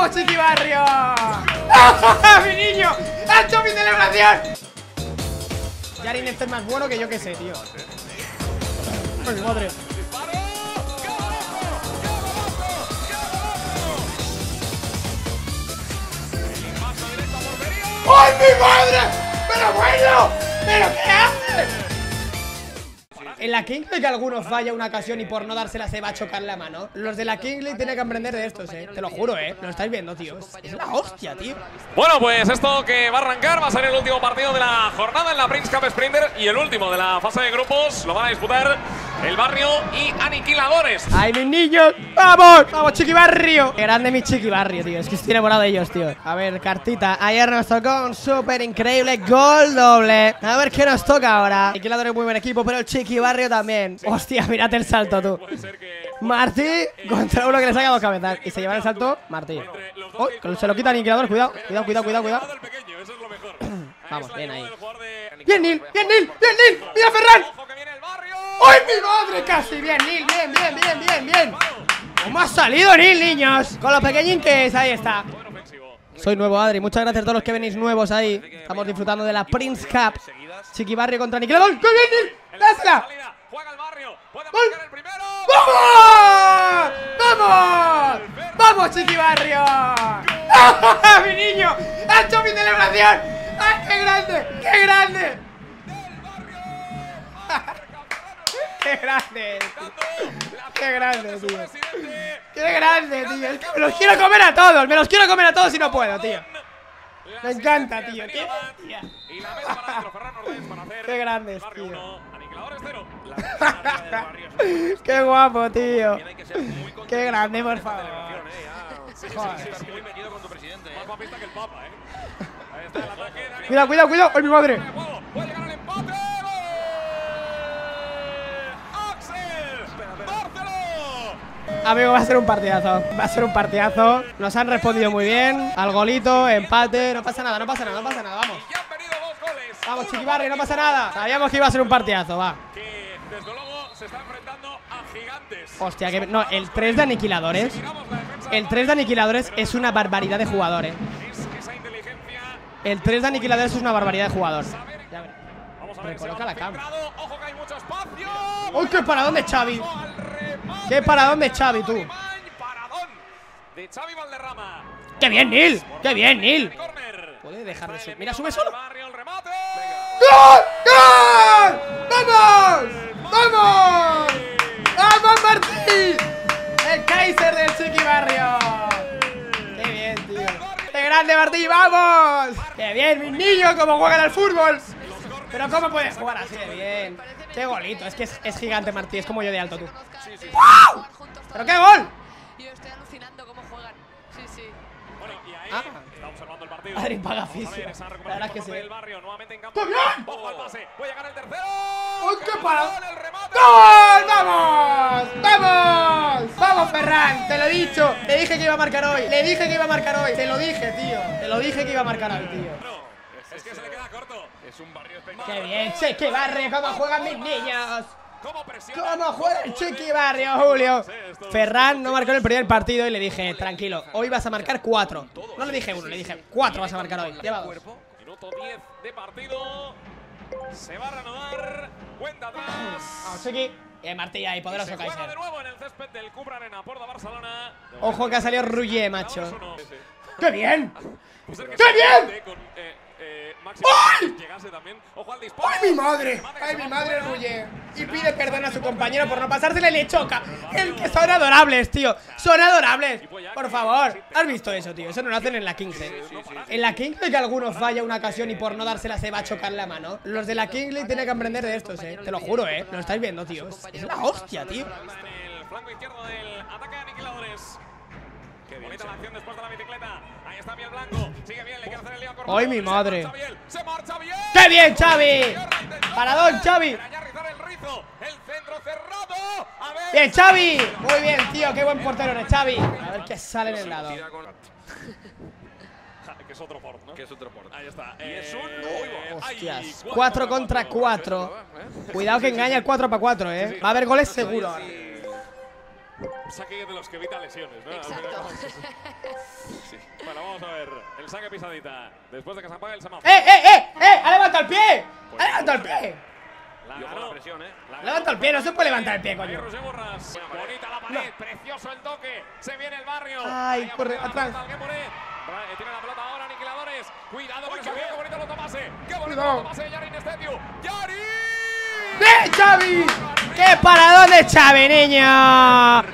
¡Vamos, Chiqui Barrio! ¡Mi niño! ¡Ha hecho mi celebración! Yarin, este es más bueno que yo que sé, tío. ¡Ay, madre! ¡Ay, mi madre! ¡Pero bueno! ¡Pero qué haces! En la King's League alguno falla una ocasión y por no dársela se va a chocar la mano. Los de la King's League tienen que aprender de estos, te lo juro, lo estáis viendo, tío. Es la hostia, tío. Bueno, pues esto que va a arrancar va a ser el último partido de la jornada en la Prince Cup Sprinter y el último de la fase de grupos. Lo van a disputar el Barrio y Aniquiladores. ¡Ay, mis niños! ¡Vamos! ¡Vamos, Chiqui Barrio! ¡Qué grande mi Chiqui Barrio, tío! Es que estoy enamorado de ellos, tío. A ver, cartita. Ayer nos tocó un súper increíble gol doble. A ver qué nos toca ahora. Aniquiladores es muy buen equipo, pero el Chiqui Barrio también. Sí. Hostia, mírate el salto, tú. Martí contra uno que le saca dos cabezas. Y se lleva el salto Martí. Oh, se lo quita Aniquilador. Cuidado, cuidado, cuidado, cuidado, cuidado. Vamos, bien ahí. ¡Bien, Nil! ¡Bien, Nil! ¡Bien, Nil! ¡Mira, Ferran! ¡Ay, mi madre! Casi. Bien, Nil. Bien, bien, bien, bien, bien. ¿Cómo ha salido Nil, niños? Con lo pequeñín que es. Ahí está. Soy nuevo, Adri. Muchas gracias a todos los que venís nuevos ahí. Estamos disfrutando de la Prince Cup. Chiqui Barrio contra Aniquilador. ¡Qué bien, Nil! ¡Dásela! Juega el Barrio. Puede marcar el primero. ¡Vamos! ¡Vamos! ¡Vamos, Chiqui Barrio! ¡Mi niño! ¡Ha hecho mi celebración! ¡Ay, qué grande! ¡Qué grande! ¡Qué grande! ¡Qué grande, tío! ¡Qué grande, tío! Es que me los quiero comer a todos. Me los quiero comer a todos y no puedo, tío. Me encanta, tío. ¡Qué hostia! ¡Qué grandes, tío! ¡Qué guapo, tío! ¡Qué grande, por favor! ¡Cuidado, cuidado, cuidado! ¡Ay, mi madre! Amigo, va a ser un partidazo. Va a ser un partidazo. Nos han respondido muy bien. Al golito, empate. No pasa nada, no pasa nada, no pasa nada. Vamos. Vamos, Chiqui Barrio, no pasa nada. Sabíamos que iba a ser un partidazo, va. Que desde luego se está enfrentando a gigantes. Hostia, que no, el 3 de Aniquiladores. El 3 de Aniquiladores es una barbaridad de jugadores. El 3 de Aniquiladores es una barbaridad de jugador. Ya veré. Recoloca la cama. ¡Uy, qué paradón de Xavi! ¡Qué paradón de Xavi, tú! ¡Qué bien, Nil! ¡Qué bien, Nil! Puede dejar de subir. Mira, sube solo. ¡Gol! ¡Gol! ¡Vamos! ¡Vamos! ¡Vamos, Martí! ¡El Kaiser del Chiqui Barrio! ¡Qué bien, tío! ¡Qué grande, Martí! ¡Vamos! ¡Qué bien, mis niños! ¡Cómo juegan al fútbol! Pero ¿cómo puedes jugar así de bien? ¡Qué golito! Es que es gigante, Martí. Es como yo de alto, tú. ¡Wow! ¡Pero qué gol! Yo estoy alucinando cómo juegan. Sí, sí. Bueno, y ahí está observando el partido. Adri paga fisio. La verdad es que sí. ¡Qué bien! ¡Ojo al pase! ¡Puede llegar el tercero! ¡Uy, qué parado! ¡Gol! ¡Vamos! ¡Vamos! ¡Vamos, Ferran! Te lo he dicho. Te dije que iba a marcar hoy. Le dije que iba a marcar hoy. Te lo dije, tío. Te lo dije que iba a marcar hoy, tío. Es que se le queda corto. Es un Barrio espectacular. ¡Qué bien, Chiqui Barrio! ¡Cómo juegan mis niños! ¡Cómo juega el Chiqui Barrio, Julio! Ferran no marcó en el primer partido y le dije, tranquilo, hoy vas a marcar 4. No le dije 1, le dije 4 vas a marcar hoy. Lleva 2. Minuto 10 de partido. Se va a reanudar. Cuenta atrás. Vamos, Chiqui. Martí ahí, poderoso Kaiser. Ojo que ha salido Rulli, macho. ¡Qué bien! ¡Qué bien! ¡Ay! ¡Ay, mi madre! ¡Ay, mi madre, Rulli! Y pide perdón a su compañero por no pasársela y le choca. ¡El que son adorables, tío! ¡Son adorables! Por favor. ¿Has visto eso, tío? Eso no lo hacen en la 15. En la 15 que alguno falla una ocasión y por no dársela se va a chocar la mano. Los de la 15 tienen que aprender de estos, te lo juro, Lo estáis viendo, tío. Es la hostia, tío. En el flanco izquierdo del ataque de Aniquiladores. Bonita la acción después de la bicicleta. Ahí está Biel Blanco. Sigue bien, le quiere hacer el lío a Corbón. ¡Ay, mi madre! ¡Se marcha Biel! ¡Qué bien, Xavi! ¡Paradón, Xavi! ¡Bien, Xavi! Muy bien, tío. Qué buen portero eres, Xavi. A ver qué sale en el lado. Que es otro port, ¿no? Que es otro port. Ahí está. Y es un... hostias. 4 contra 4. Cuidado que engaña el 4 para 4, Va a haber goles seguro. Saque de los que evita lesiones, ¿no? Exacto. Sí. Bueno, vamos a ver. El saque pisadita. Después de que se apague el semáforo. ¡Eh! ¡Ha levantado el pie! Pues ¡ha levantado el pie! La presión, ¿eh? Levanta el pie, no se puede levantar el pie, coño. Bonita la pared, no. Precioso el toque. Se viene el barrio. Ay, corre, atrás. Tiene la pelota ahora, Aniquiladores. Cuidado, porque se ve qué bonito lo tomase. Qué bonito lo tomase de Yarin Estedio. ¡Yarin! ¡De Xavi! ¡Qué paradón de Xavi, niño!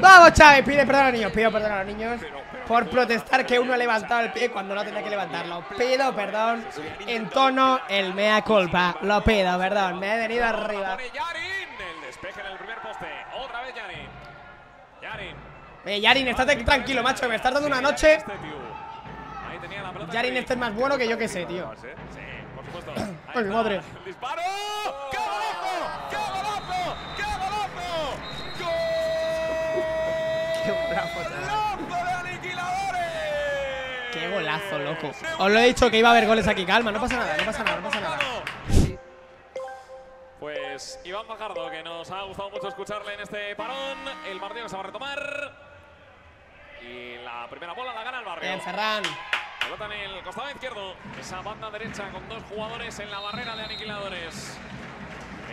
Vamos, Xavi, pide perdón a los niños. Pido perdón a los niños por protestar que uno ha levantado el pie cuando no tenía que levantarlo. Pido perdón en tono el mea culpa. Lo pido, perdón. Me he venido arriba. El despeje en el primer poste. Otra vez Yarin. Yarin, estate tranquilo, macho, que me estás dando una noche. Yarin, este es más bueno que yo que sé, tío. Sí, por supuesto. ¡Ay, mi madre! ¡Disparo! ¡Qué golazo! ¡Qué golazo! ¡Qué golazo! ¡Gol! ¡Qué golazo de Aniquiladores! ¡Qué golazo, loco! Os lo he dicho que iba a haber goles aquí. Calma, no pasa nada, no pasa nada, no pasa nada. Pues Iván Bajardo, que nos ha gustado mucho escucharle en este parón. El partido que se va a retomar. Y la primera bola la gana el barrio. Bien, Ferran. Pelota en el costado izquierdo. Esa banda derecha con dos jugadores en la barrera de Aniquiladores.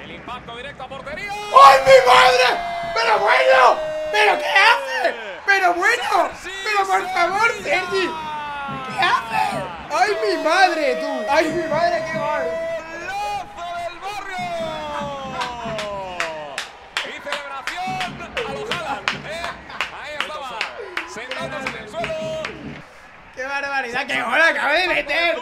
El impacto directo a portería. ¡Ay, mi madre! ¡Pero bueno! ¡Pero qué hace! ¡Pero bueno! ¡Pero por favor, Sergi! ¿Qué hace? ¡Ay, mi madre, tú! ¡Ay, mi madre, qué gol! ¡Golazo del barrio! Y celebración a Luz Alan, ahí estaba. Sentándose en el suelo. ¡Qué barbaridad! ¡Qué gol acabé de meter!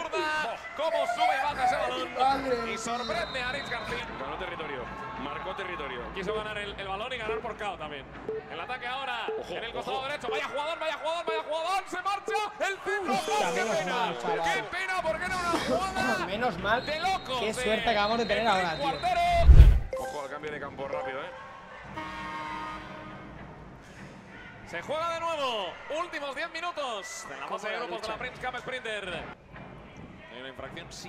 ¡Cómo sube y baja ese balón! Y sorprende a Ritz García. Ganó territorio. Marcó territorio. Quiso ganar el balón y ganar por KO también. El ataque ahora en el costado derecho. ¡Vaya jugador, vaya jugador, vaya jugador! ¡Se marcha! ¡El centro! ¡Qué pena! ¡Qué pena! Porque era una jugada. Menos mal. ¡Qué loco! ¡Qué suerte acabamos de tener ahora, tío! Ojo al cambio de campo rápido, ¿eh? Se juega de nuevo. Últimos 10 minutos de la fase de grupos de la Prince Cup Sprinter. ¿Hay una infracción? Sí.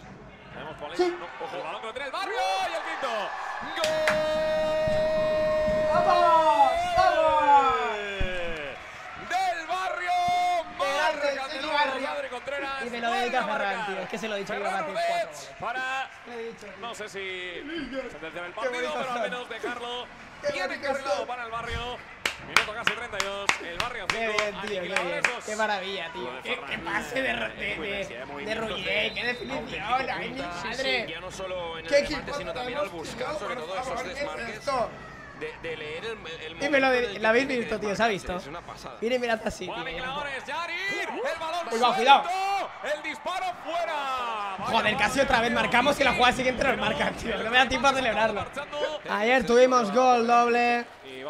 Tenemos Pol. Sí. No, ojo, el balón que lo tiene el barrio. Y el quinto. ¡Gol! ¡Vamos! ¡Vamos! Del barrio. Marca el gol. Adri Contreras. Y me lo dedica Ferran, tío. Es que se lo he dicho que lo mate. Para. No sé si sentenciar el partido, pero al menos dejarlo bien encarrilado para el barrio. Minuto casi 32, el barrio 5. Qué bien, tío, qué bien. Qué maravilla, tío. Qué pase de Rulli, qué definición. Ay, mi madre. Ya no solo en el remate, sino también al buscar, sobre todo esos desmarques. De leer el momento. ¿La habéis visto, tío? ¿Se ha visto? Es una pasada. Miren, mirad así, tío. Cuidado, cuidado. El disparo fuera. Joder, casi otra vez marcamos que la jugada siguiente nos marcan, tío. No me da tiempo a celebrarlo. Ayer tuvimos gol doble.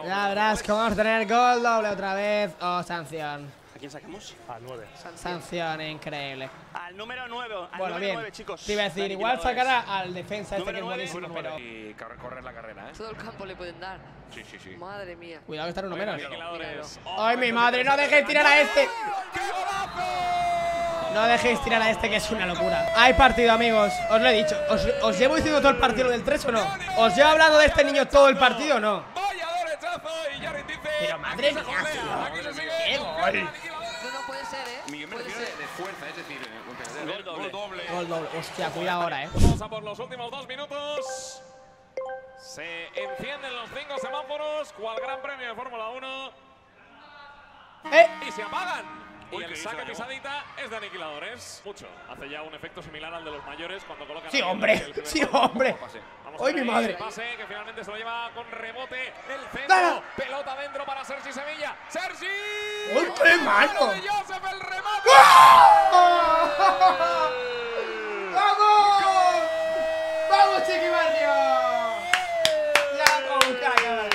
Ya verás cómo vamos a tener gol doble otra vez. Oh, sanción. ¿A quién sacamos? Al 9. Sanción increíble. Al número 9. Bueno, bien. Te iba a decir, igual sacará al defensa este que es buenísimo, pero. Y correr la carrera, ¿eh? Todo el campo le pueden dar. Sí, sí, sí. Madre mía. Cuidado que están uno menos. ¡Ay, mi madre! ¡No dejéis tirar a este! No dejéis tirar a este, que es una locura. Hay partido, amigos. Os lo he dicho. ¿Os llevo diciendo todo el partido del 3 o no? ¿Os llevo hablando de este niño todo el partido o no? Pero madre mía, qué gol. No puede ser, ¿eh? Yo me refiero de fuerza, es decir, gol doble. Gol doble. Hostia, cuidado ahora, ¿eh? Vamos a por los últimos 2 minutos. Se encienden los 5 semáforos, cual Gran Premio de Fórmula 1. Y se apagan. Y el saque pisadita es de Aniquiladores. Mucho. Hace ya un efecto similar al de los mayores cuando colocan. ¡Sí, hombre! ¡Sí, hombre! ¡Ay, mi madre! Pase que finalmente se lo lleva con rebote el centro. Pelota dentro para Sergi Sevilla. ¡Sergi! ¡Uy, qué malo! ¡Joseph, el remate! ¡Vamos! ¡Vamos, Chiqui Barrio! ¡Ya con cámara!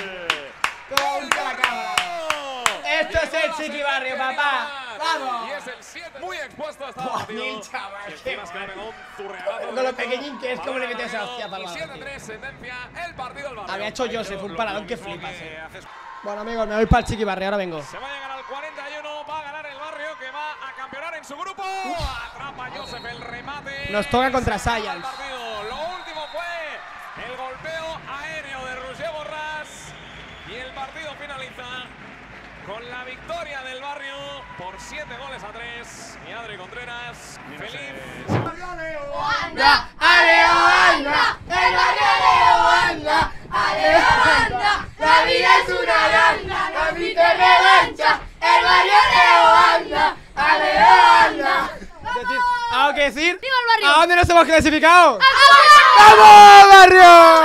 ¡Con cámara! ¡Esto es el Chiqui Barrio, papá! ¡Vamos! Y es el 7, muy expuesto hasta el partido. ¡Chaval, qué mal! Con lo pequeñín que es, como le metió esa hostia para el barrio. 7-3, sentencia el partido al barrio. Había hecho Joseph un paradón que flipas, ¿eh? Bueno, amigos, me voy para el Chiqui Barrio, ahora vengo. Se va a llegar al 41, va a ganar el barrio, que va a campeonar en su grupo. Atrapa Joseph el remate. Nos toca contra Sayans. Lo último fue el golpeo aéreo de Roger Borras. Y el partido finaliza con la victoria del barrio por 7 goles a 3. Contreras, feliz. ¡Anda! ¡Aleoanda! ¡El barrio Aleoanda! ¡Aleoanda! ¡La vida es una landa! ¡La vida es revancha! ¡El barrio Aleoanda! ¡Aleoanda! ¿Algo que decir? ¡Viva el barrio! ¿A dónde nos hemos clasificado? ¡Vamos, barrio!